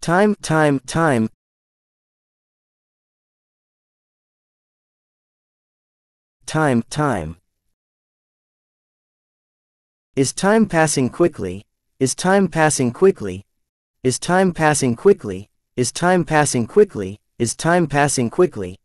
Time. Time. Is time passing quickly? Is time passing quickly? Is time passing quickly? Is time passing quickly? Is time passing quickly?